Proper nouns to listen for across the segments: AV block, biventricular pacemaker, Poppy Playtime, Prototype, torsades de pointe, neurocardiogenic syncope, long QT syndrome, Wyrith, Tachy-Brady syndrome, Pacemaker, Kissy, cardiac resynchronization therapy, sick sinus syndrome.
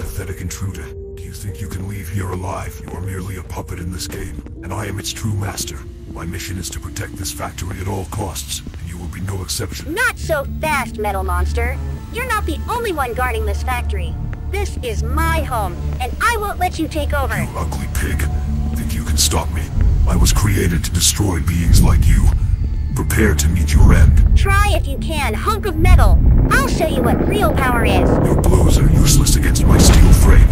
pathetic intruder. Do you think you can leave here alive? You are merely a puppet in this game, and I am its true master. My mission is to protect this factory at all costs, and you will be no exception. Not so fast, Metal Monster. You're not the only one guarding this factory. This is my home, and I won't let you take over. You ugly pig. Think you can stop me? I was created to destroy beings like you. Prepare to meet your end. Try if you can, hunk of metal. I'll show you what real power is. Your blows are useless against my steel frame.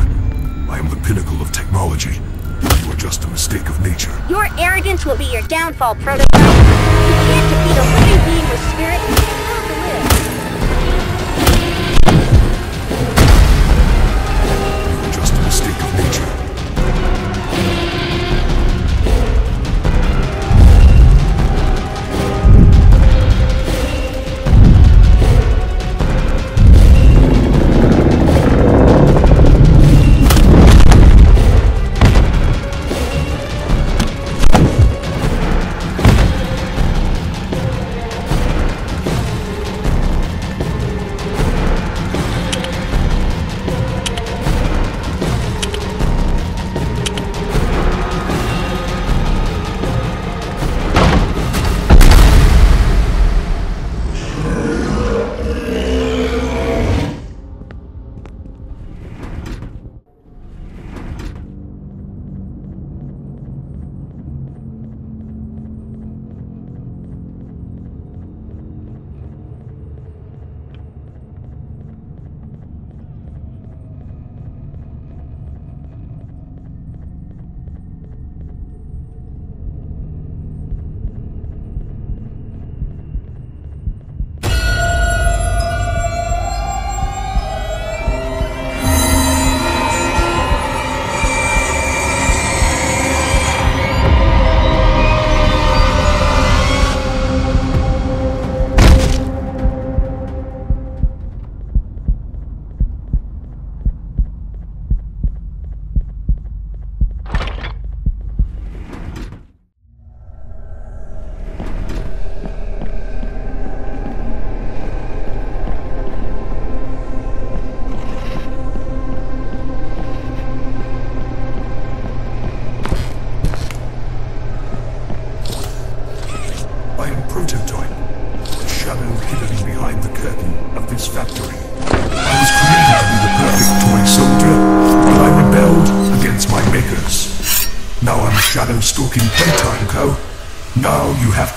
I am the pinnacle of technology. You are just a mistake of nature. Your arrogance will be your downfall, Prototype. You can't defeat a living being with spirit and will to live. You are just a mistake of nature.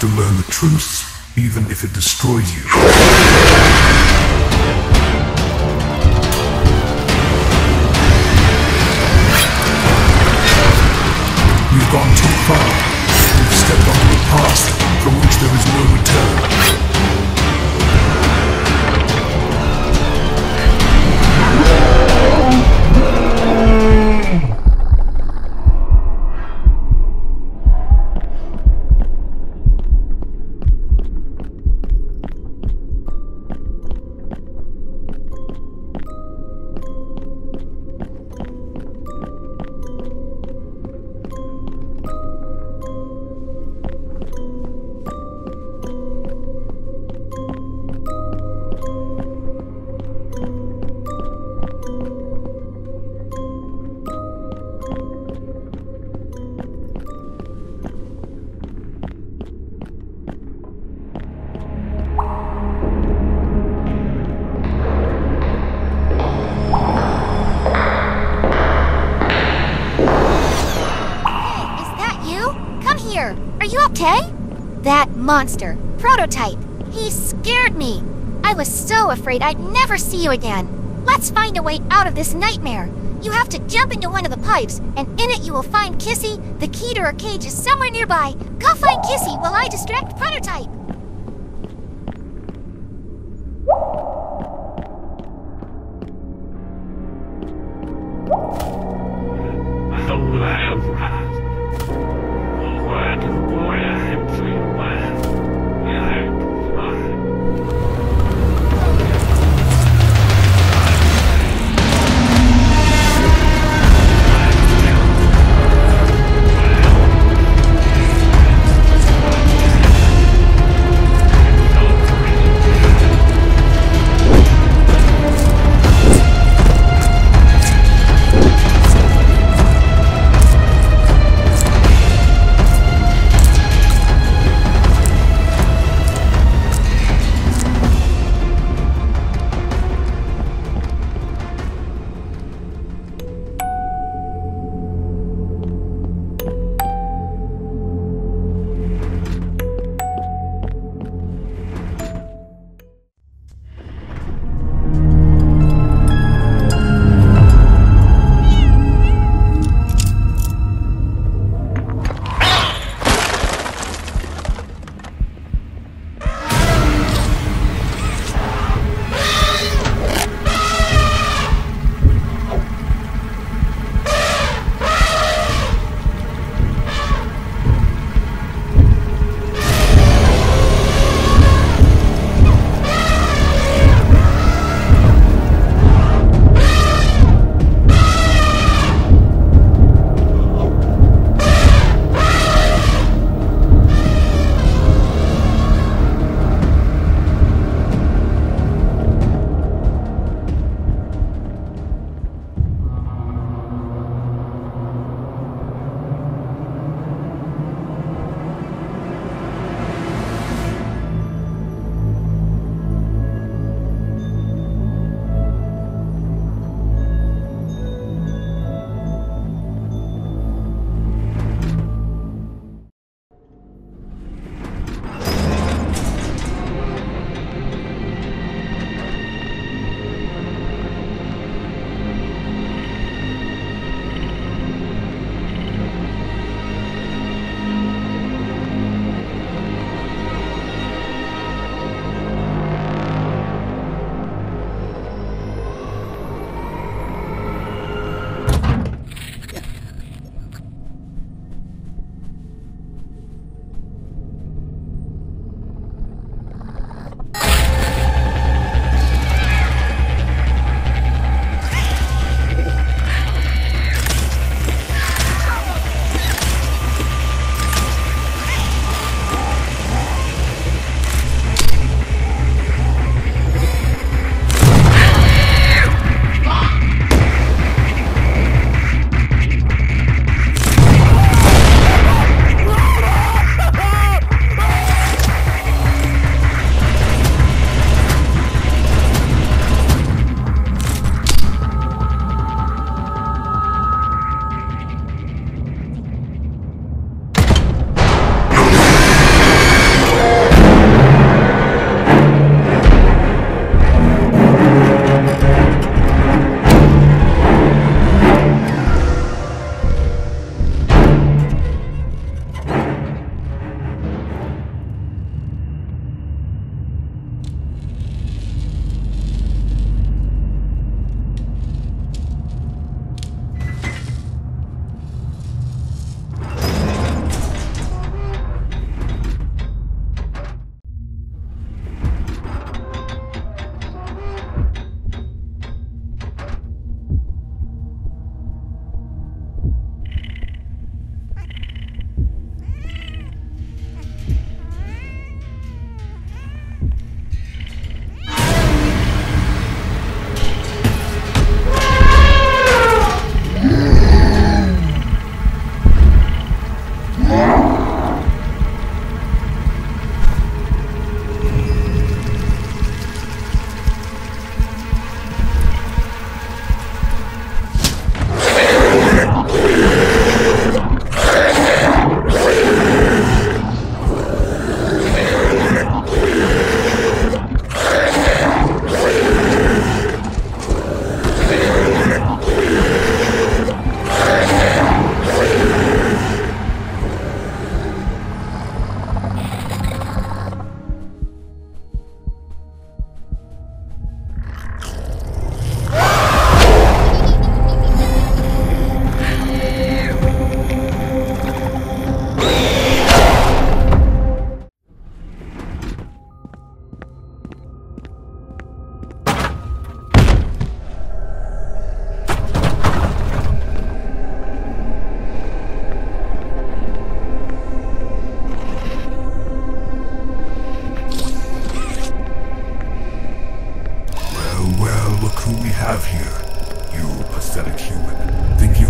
To learn the truth, even if it destroys you. Monster, Prototype, he scared me. I was so afraid I'd never see you again. Let's find a way out of this nightmare. You have to jump into one of the pipes, and in it you will find Kissy. The key to her cage is somewhere nearby. Go find Kissy while I distract Prototype.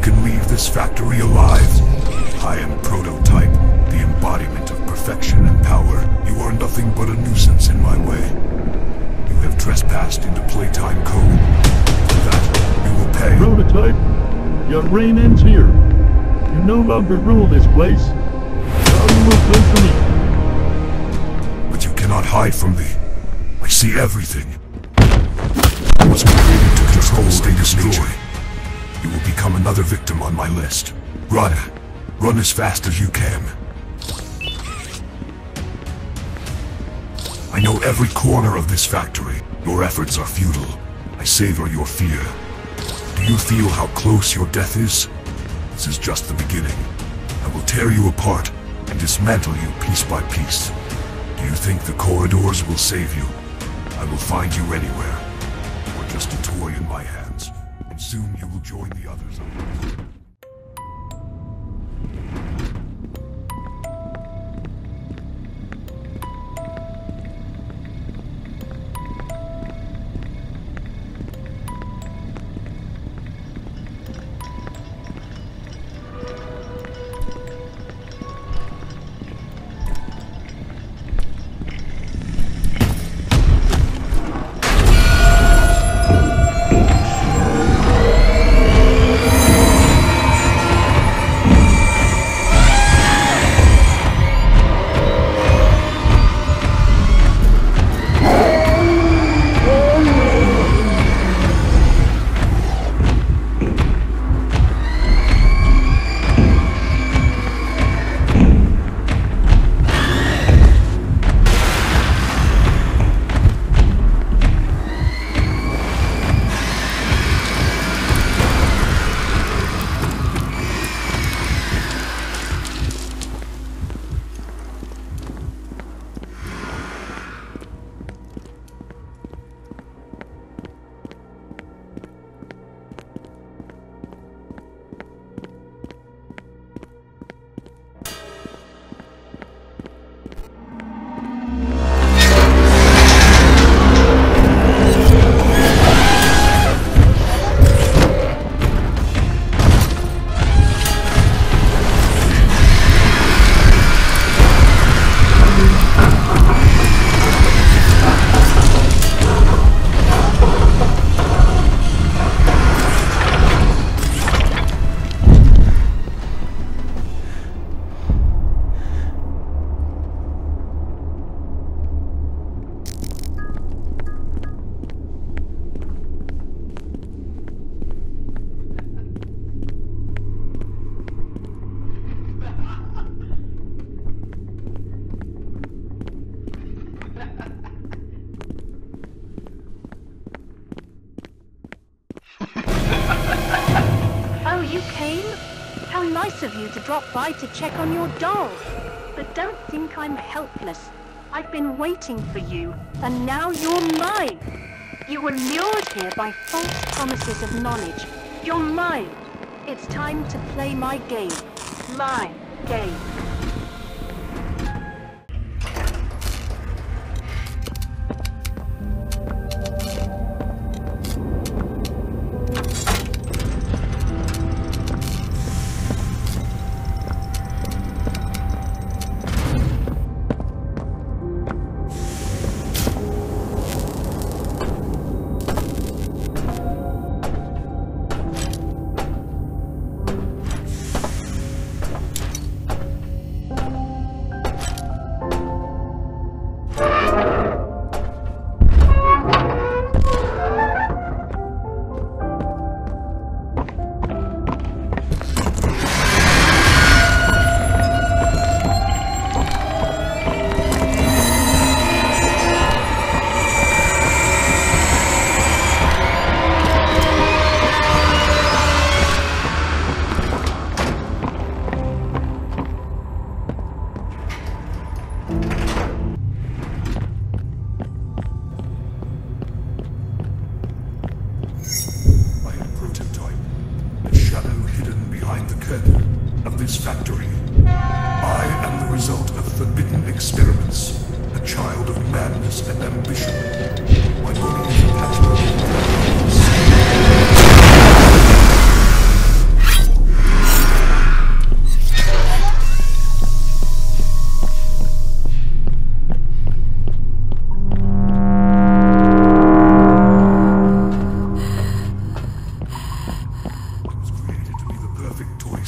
can leave this factory alive. I am Prototype, the embodiment of perfection and power. You are nothing but a nuisance in my way. You have trespassed into playtime code. For that, you will pay. Prototype, your reign ends here. You no longer rule this place. Now you will come to me. But you cannot hide from me. I see everything. I was created to control status nature. You will become another victim on my list. Run. Run as fast as you can. I know every corner of this factory. Your efforts are futile. I savor your fear. Do you feel how close your death is? This is just the beginning. I will tear you apart and dismantle you piece by piece. Do you think the corridors will save you? I will find you anywhere. You are just a toy in my hands. Soon you will join the others. Of you to drop by to check on your dolls, but don't think I'm helpless. I've been waiting for you, and now you're mine. You were lured here by false promises of knowledge. You're mine. It's time to play my game. My game.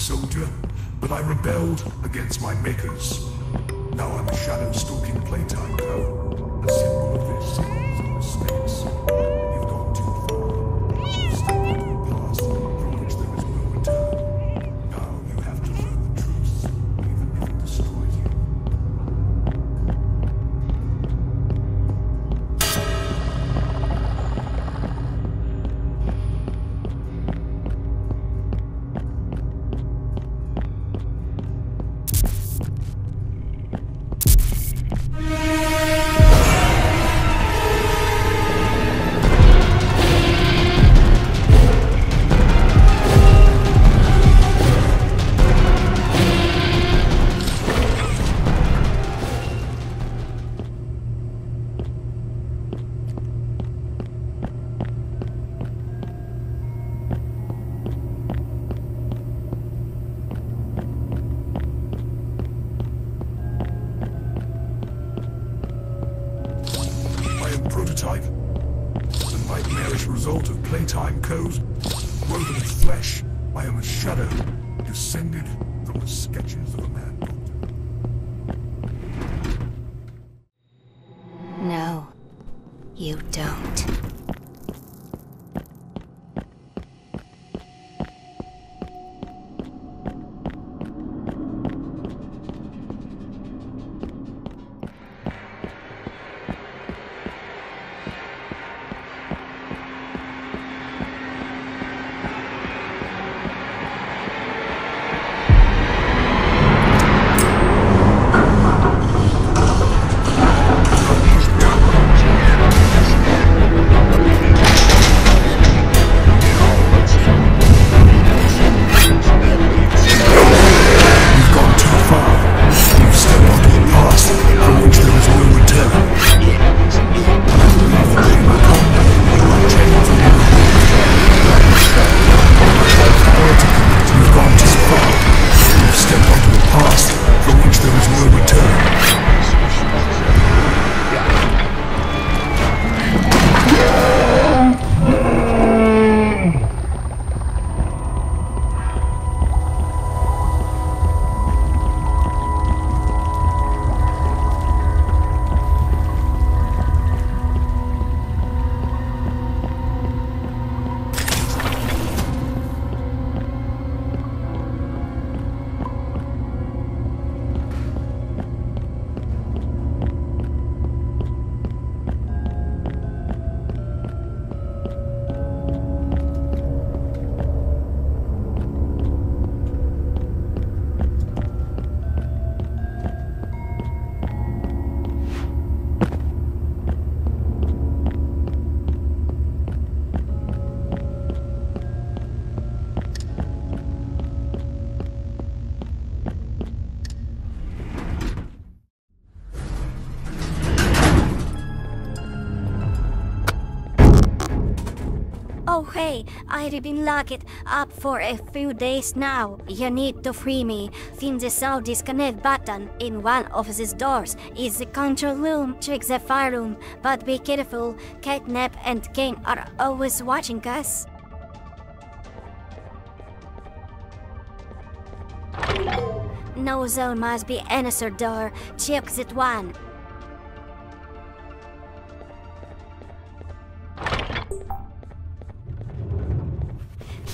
soldier, but I rebelled against my makers. Now I'm a shadow stalking playtime clone, a symbol of their sins and mistakes. You've gone too far. You've stepped into a past from which there is no return. Now you have to learn the truth, even if it destroys Prototype, the nightmarish result of playtime codes, woven of flesh. I am a shadow, descended from the sketches of a man doctor. No, you don't. Oh hey, I've been locked up for a few days now. You need to free me. Find the sound disconnect button in one of these doors. Is the control room. Check the fire room. But be careful, Catnap and Kane are always watching us. No, there must be another door. Check that one.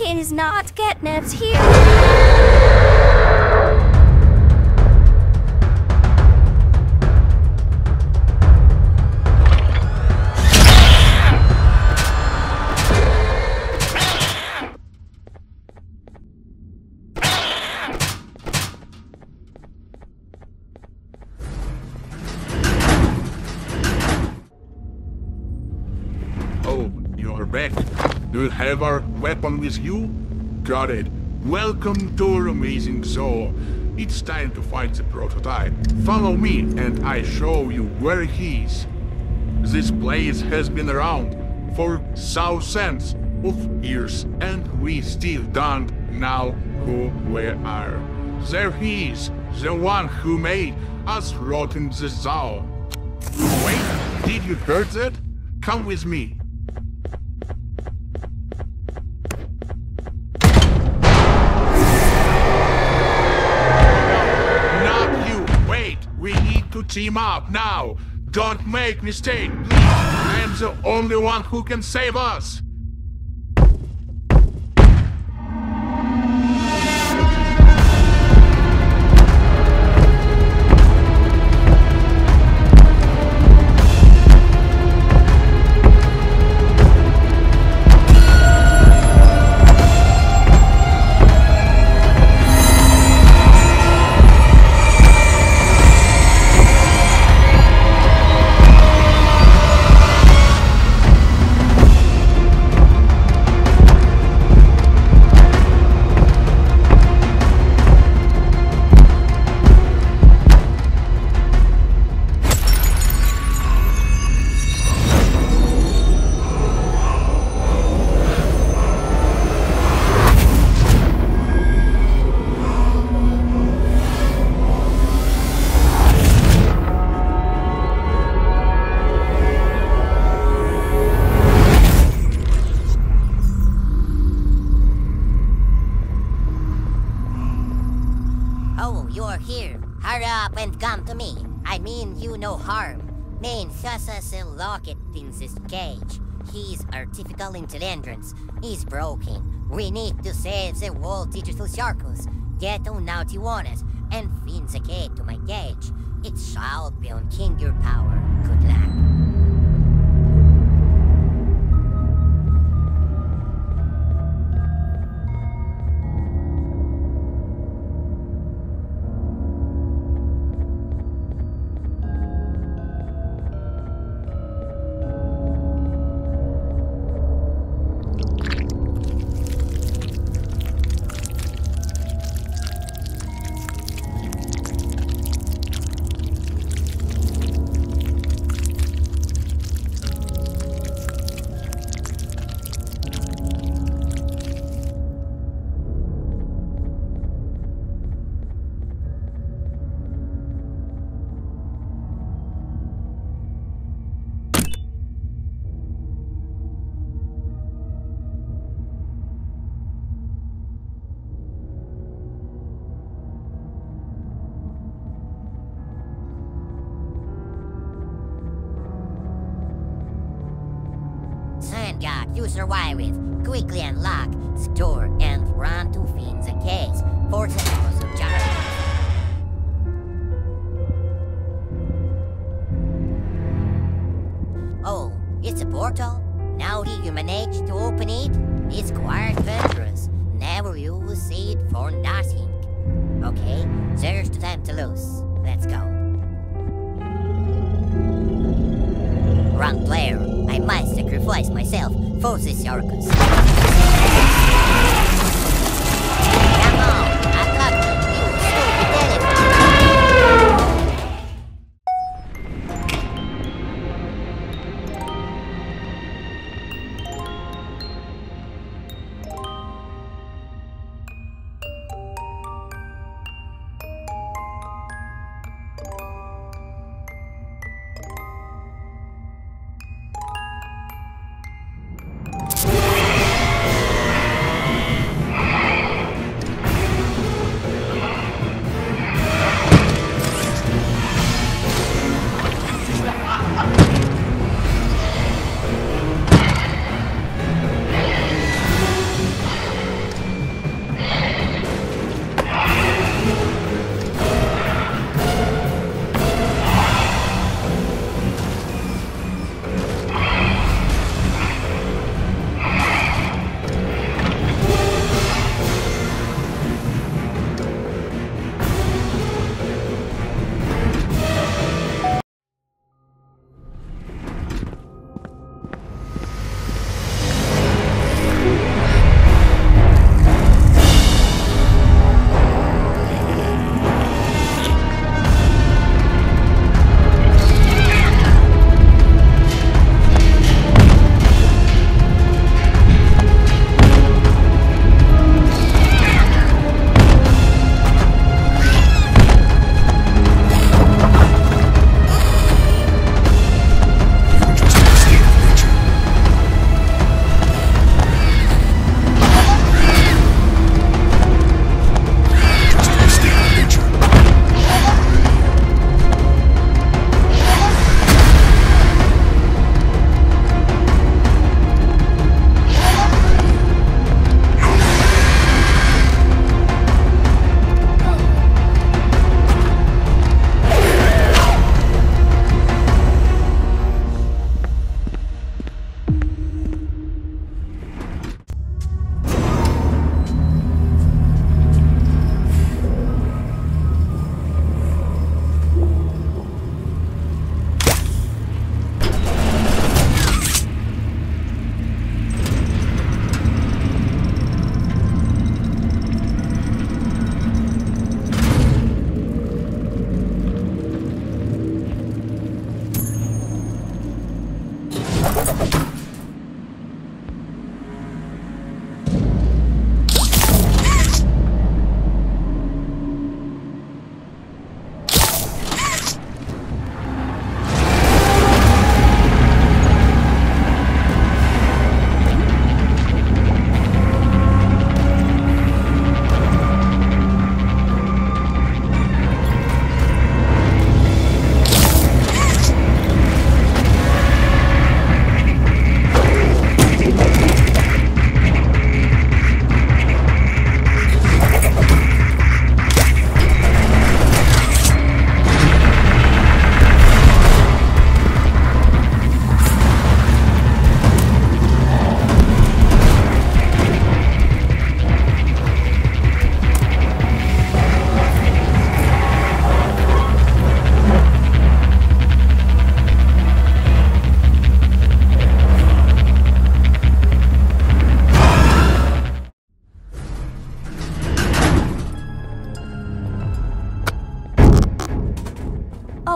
He is not Catnap's here! Do you have our weapon with you? Got it. Welcome to our amazing zoo. It's time to fight the prototype. Follow me and I show you where he is. This place has been around for thousands of years and we still don't know who we are. There he is, the one who made us rotten the zoo. Wait, did you hear that? Come with me. Team up now! Don't make mistake! I am the only one who can save us! Cage. His artificial intelligence is broken. We need to save the world digital circles. Get on now to us and find the key to my cage. It shall be on King your power. Good luck. User Wyrith, quickly unlock the door and run to find the case for the house of Jarvis. Oh, it's a portal? Now did you manage to open it? It's quite dangerous. Never use it for nothing. Okay, there's no time to lose. Let's go. Wrong player, I must sacrifice myself for the circus. Come on, attack me, you stupid elephant.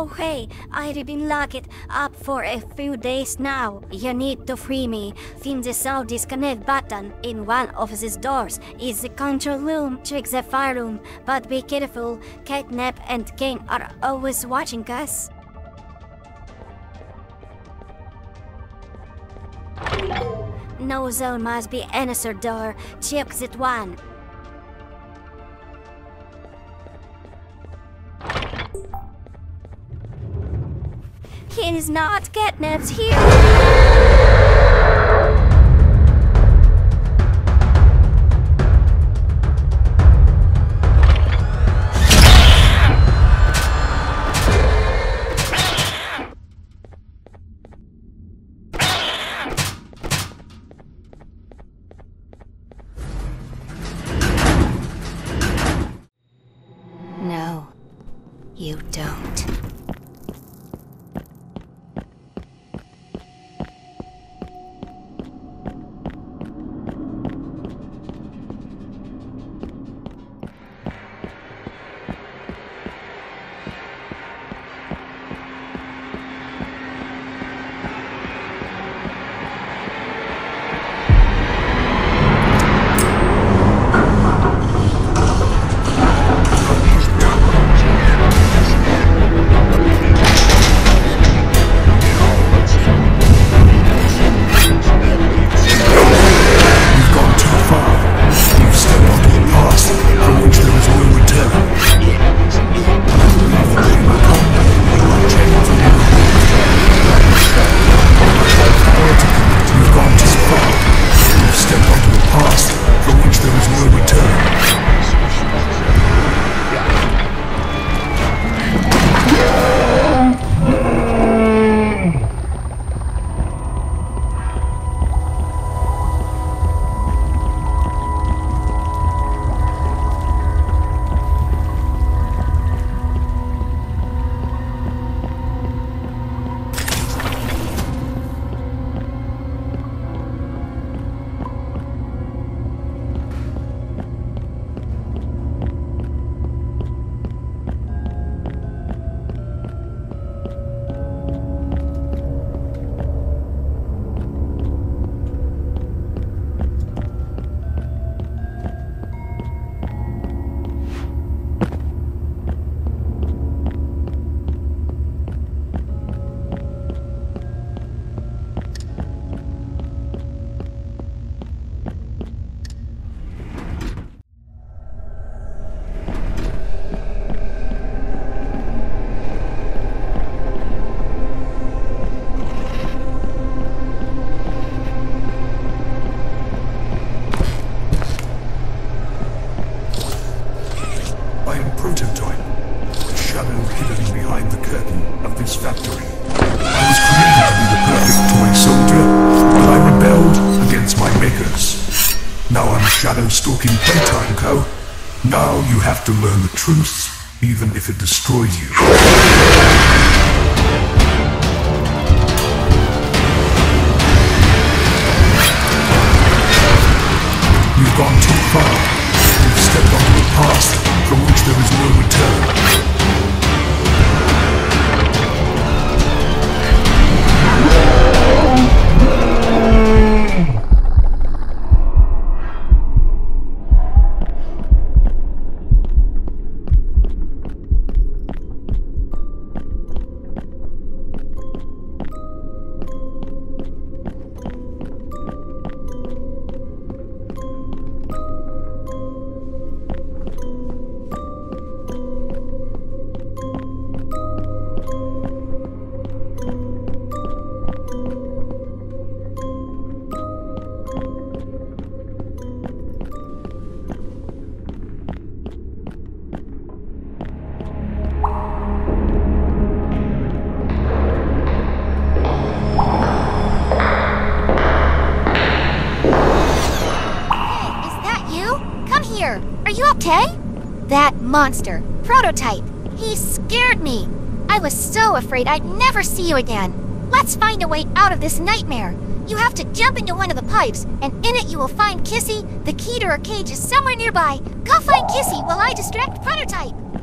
Oh hey, I've been locked up for a few days now. You need to free me. Find the sound disconnect button. In one of these doors is the control room. Check the fire room, but be careful. Catnap and King are always watching us. No, there must be another door. Check that one. He is not catnapped here. No, you don't. Prototype, the shadow hidden behind the curtain of this factory. I was created to be the perfect toy soldier, but I rebelled against my makers. Now I'm shadow stalking playtime, Co. Now you have to learn the truth, even if it destroys you. That monster, Prototype, he scared me. I was so afraid I'd never see you again. Let's find a way out of this nightmare. You have to jump into one of the pipes, and in it you will find Kissy. The key to her cage is somewhere nearby. Go find Kissy while I distract Prototype.